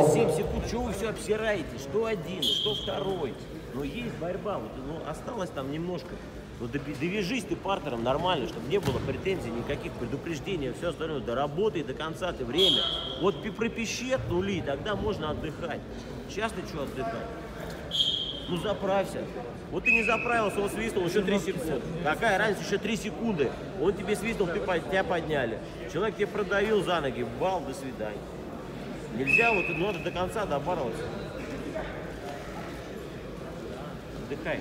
7 секунд, чего вы все обсираете? Что один, что второй? Но есть борьба, вот, ну, осталось там немножко. Ну, довяжись ты партером нормально, чтобы не было претензий, никаких предупреждений, все остальное. Доработай до конца ты время. Вот пропищет нули, тогда можно отдыхать. Сейчас ты что отдыхать? Ну заправься. Вот ты не заправился, он свистнул, еще 3 секунды. Какая разница, еще 3 секунды. Он тебе свистнул, тебя подняли. Человек тебе продавил за ноги, бал, до свидания. Нельзя, вот надо до конца добороться. Отдыхай.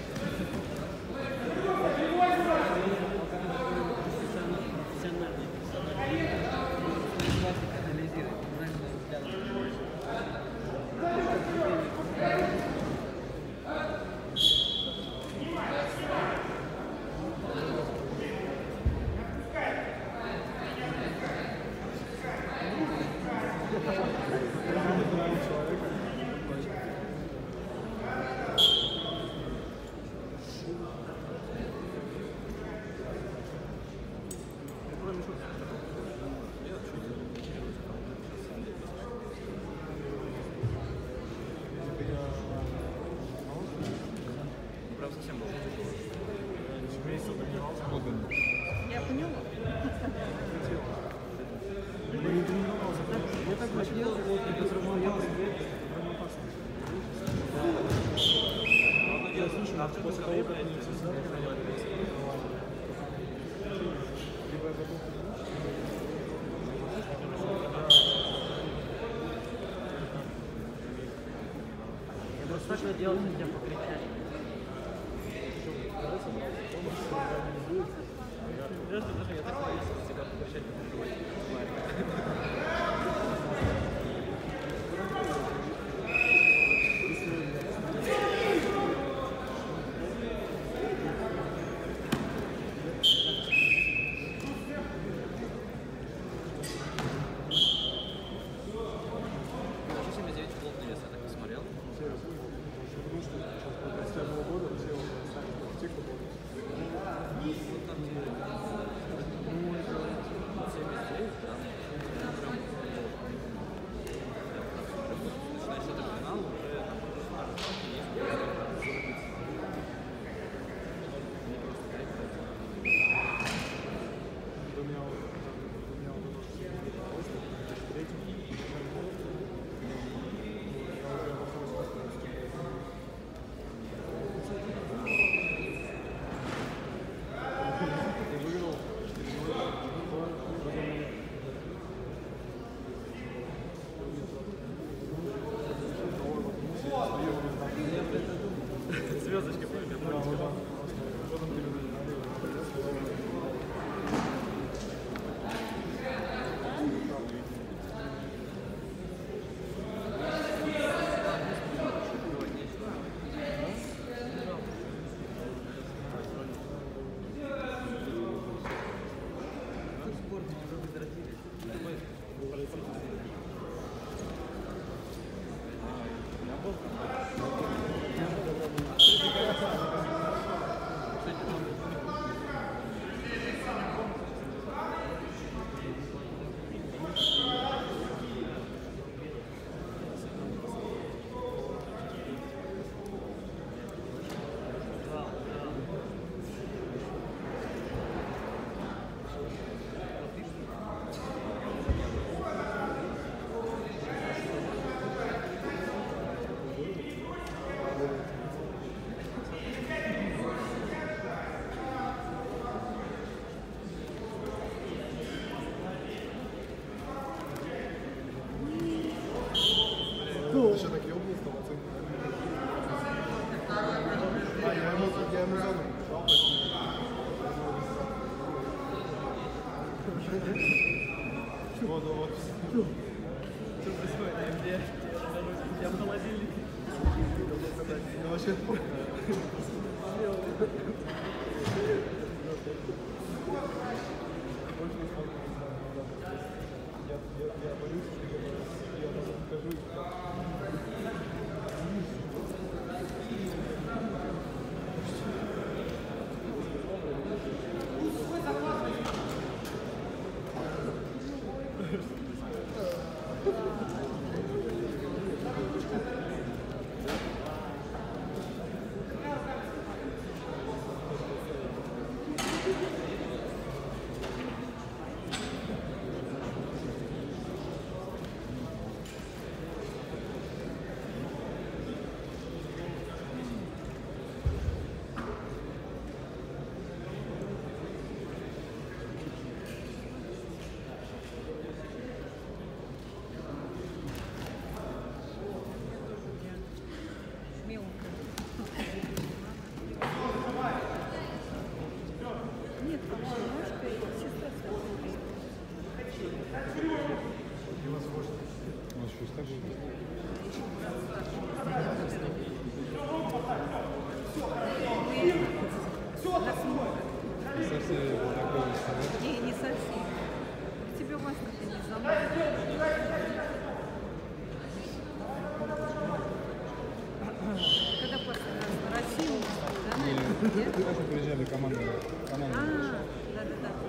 Делать нельзя покричать.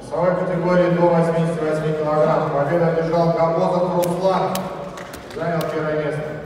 Второй категории до 88 килограмм. Победа одержал Гобозов Руслан. Занял первое место.